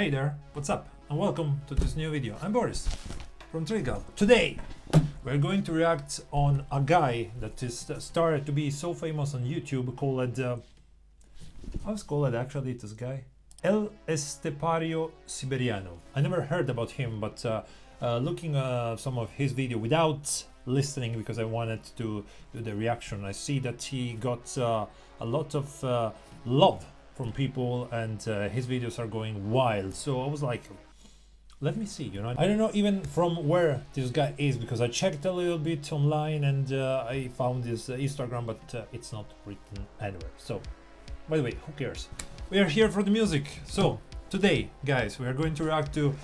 Hey there, what's up, and welcome to this new video. I'm Boris from Triglav. Today we're going to react on a guy that is started to be so famous on YouTube called... I was called actually this guy El Estepario Siberiano. I never heard about him, but looking at some of his video without listening, because I wanted to do the reaction, I see that he got a lot of love from people, and his videos are going wild. So I was like, let me see, you know. I don't know even from where this guy is, because I checked a little bit online and I found his Instagram, but it's not written anywhere. So by the way, who cares? We are here for the music. So today, guys, we are going to react to...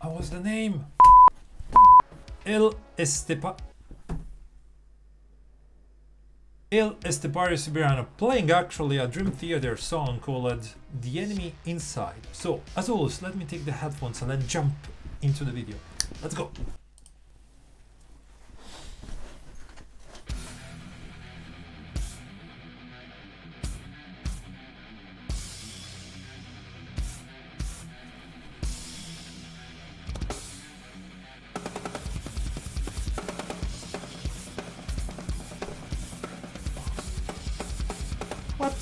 What was the name? El Estepario Siberiano, playing actually a Dream Theater song called The Enemy Inside. So, as always, let me take the headphones and then jump into the video. Let's go! What?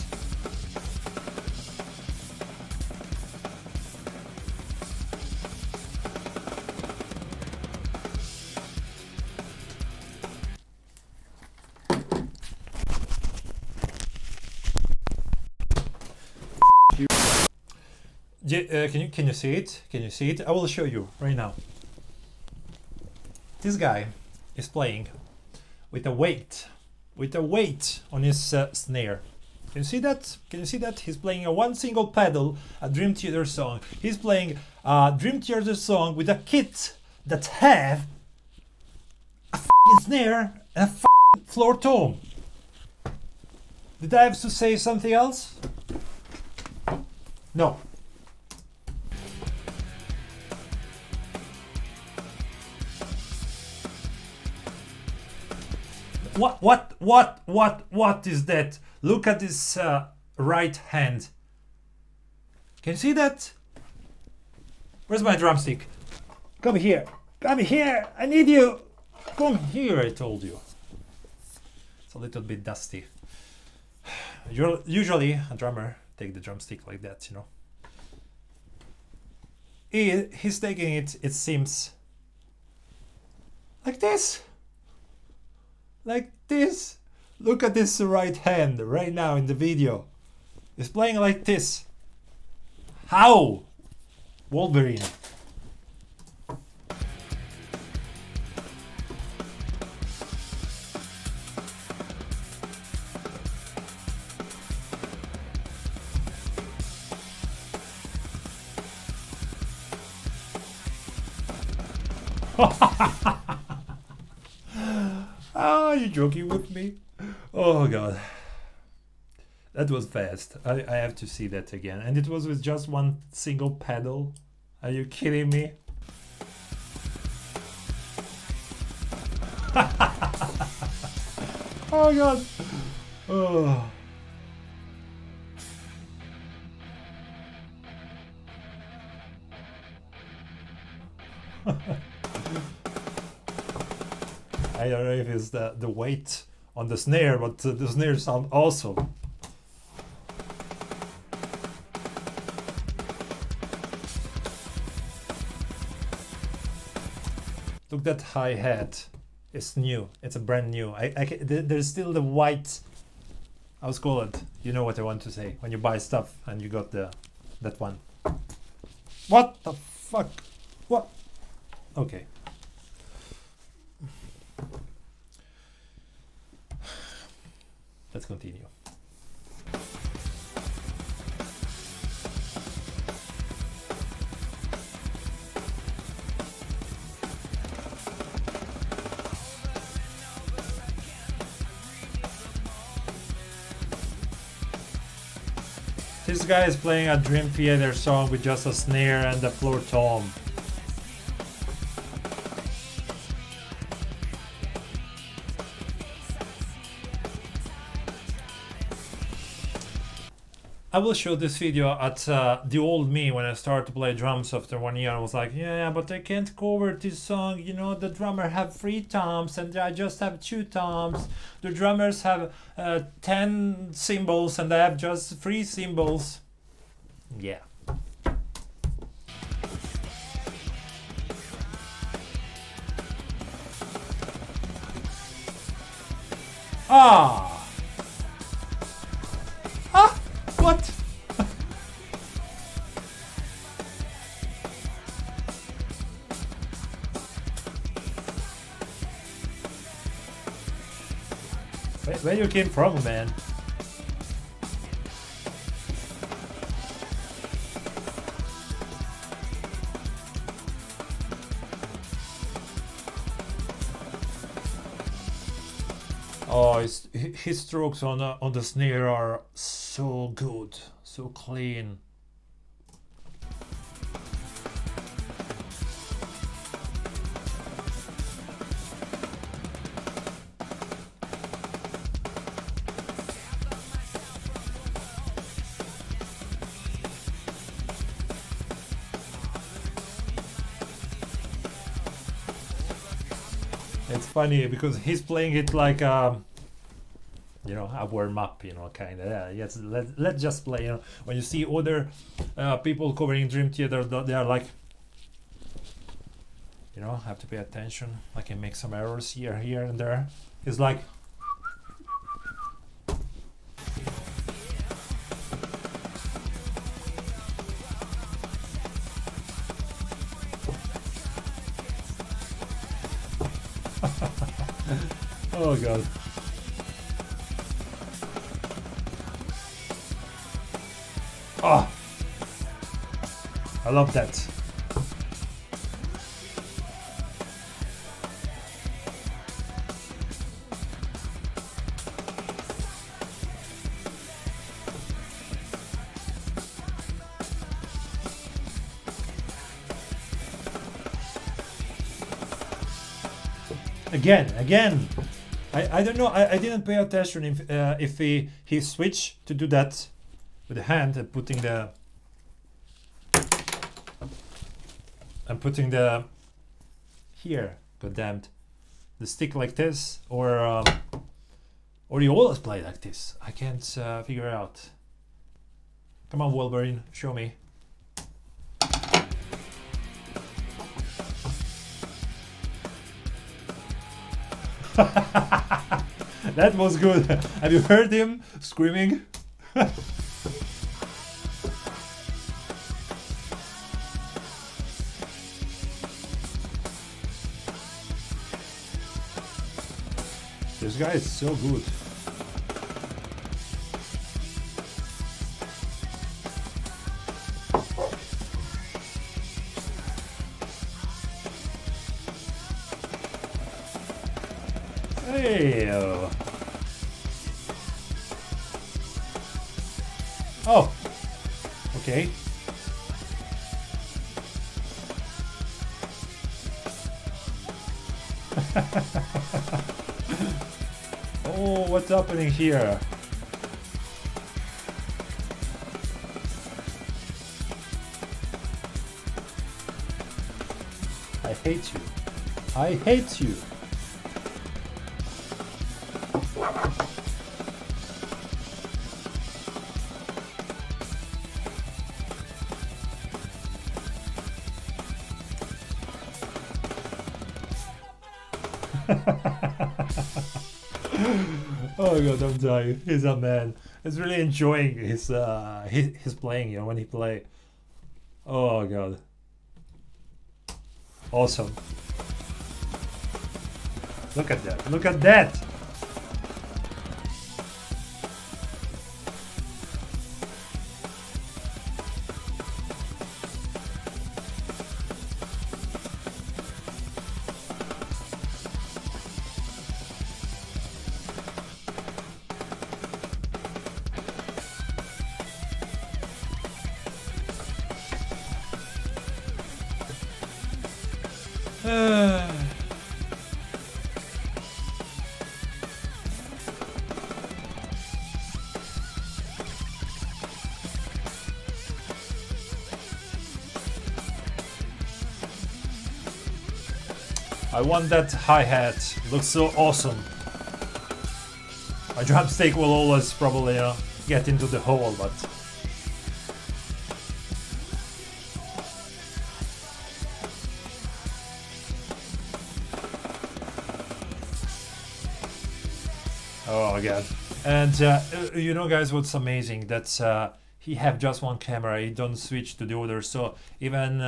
Can you see it? Can you see it? I will show you right now. This guy is playing with a weight on his snare. Can you see that? Can you see that? He's playing a one single pedal, a Dream Theater song. He's playing a Dream Theater song with a kit that have a f***ing snare and a f***ing floor tom. Did I have to say something else? No. What is that? Look at this right hand. Can you see that? Where's my drumstick? Come here. Come here. I need you. Come here, I told you. It's a little bit dusty. You're usually a drummer take the drumstick like that, you know. He's taking it, it seems, like this. Like this. Look at this right hand right now in the video. It's playing like this. How? Wolverine. Oh, you're joking with me? Oh god, that was fast. I have to see that again. And it was with just one single pedal? Are you kidding me? Oh god. Oh. I don't know if it's the weight on the snare, but the snare sound awesome. Look, that hi-hat. It's new. It's a brand new. There's still the white. I was called. You know what I want to say. When you buy stuff and you got that one. What the fuck? What? Okay. Let's continue. This guy is playing a Dream Theater song with just a snare and a floor tom. I will shoot this video at the old me when I started to play drums after 1 year. I was like, yeah, but I can't cover this song. You know, the drummer have 3 toms and I just have 2 toms. The drummers have 10 cymbals and I have just 3 cymbals. Yeah. Ah! Ah! What? Where you came from, man? Oh, his strokes on the snare are so good, so clean. It's funny because he's playing it like you know, a warm up, you know, kind of. Yeah, yes, let's just play. You know, when you see other people covering Dream Theater, they are like, you know, have to pay attention. I can make some errors here and there. It's like, oh god. Oh, I love that. Again. I don't know. I didn't pay attention if he switched to do that with the hand and putting the here, goddammit, the stick like this, or you always play like this. I can't figure it out. Come on, Wolverine, show me. That was good. Have you heard him screaming? This guy is so good. Hey! Oh, okay. Oh, what's happening here? I hate you. I hate you. Oh god, I'm dying. He's a man. He's really enjoying his playing, you know, when he play. Oh god, awesome. Look at that, look at that. I want that hi-hat. Looks so awesome. My drumstick will always probably get into the hole, but... oh god. And you know guys, what's amazing? That he have just one camera, he don't switch to the other. So even,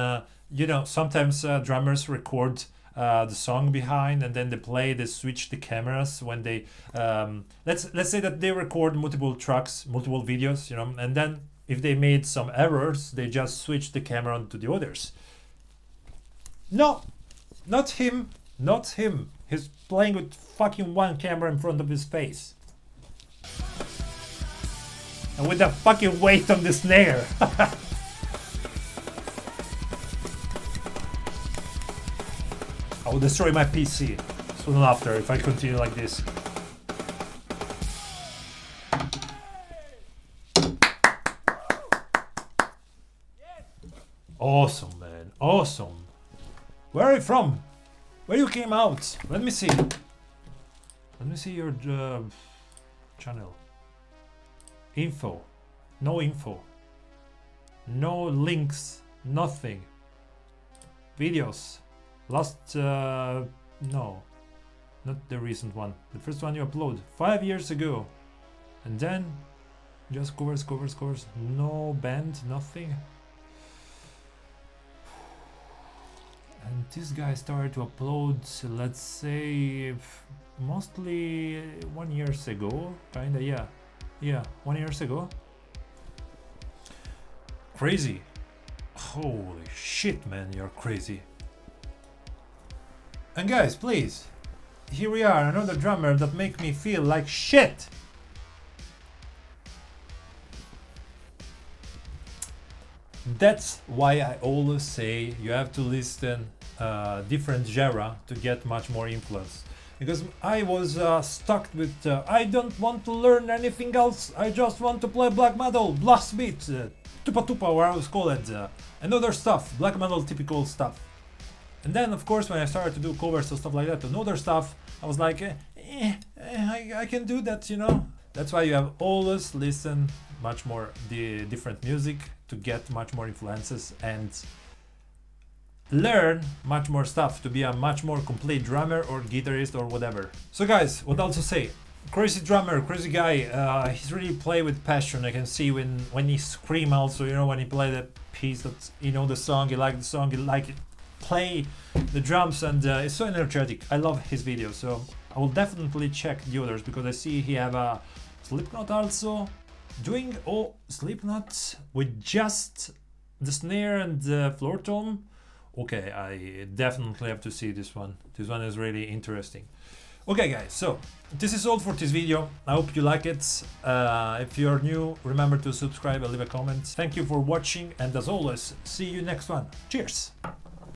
you know, sometimes drummers record the song behind and then they play, they switch the cameras when they, let's say that they record multiple tracks, multiple videos, you know, and then if they made some errors, they just switch the camera onto the others. No, not him, not him. He's playing with fucking one camera in front of his face. And with the fucking weight on the snare. I will destroy my PC soon after if I continue like this. Awesome, man. Awesome. Where are you from? Where you came out? Let me see. Let me see your channel. Info. No info. No links. Nothing. Videos. Last, no, not the recent one. The first one you upload 5 years ago, and then just covers, covers, covers. No band, nothing. And this guy started to upload, let's say, mostly 1 year ago, kinda, yeah, yeah, 1 year ago. Crazy! Holy shit, man, you're crazy. And guys, please, here we are, another drummer that make me feel like shit. That's why I always say you have to listen different genre to get much more influence. Because I was stuck with, I don't want to learn anything else, I just want to play black metal, blast beat, tupa tupa, where I was called, and other stuff, black metal typical stuff. And then, of course, when I started to do covers and stuff like that, and other stuff, I was like, I can do that, you know? That's why you have always listen much more the different music to get much more influences and learn much more stuff to be a much more complete drummer or guitarist or whatever. So guys, what else to say? Crazy drummer, crazy guy, he's really play with passion. I can see when he scream also, you know, when he play that piece that, you know, the song, he liked the song, he liked it. Play the drums, and it's so energetic. I love his videos, so I will definitely check the others because I see he have a Slipknot also doing all Slipknot with just the snare and the floor tom. Okay, I definitely have to see this one. This one is really interesting. Okay guys, so this is all for this video. I hope you like it. If you're new, remember to subscribe and leave a comment. Thank you for watching, and as always, see you next one. Cheers.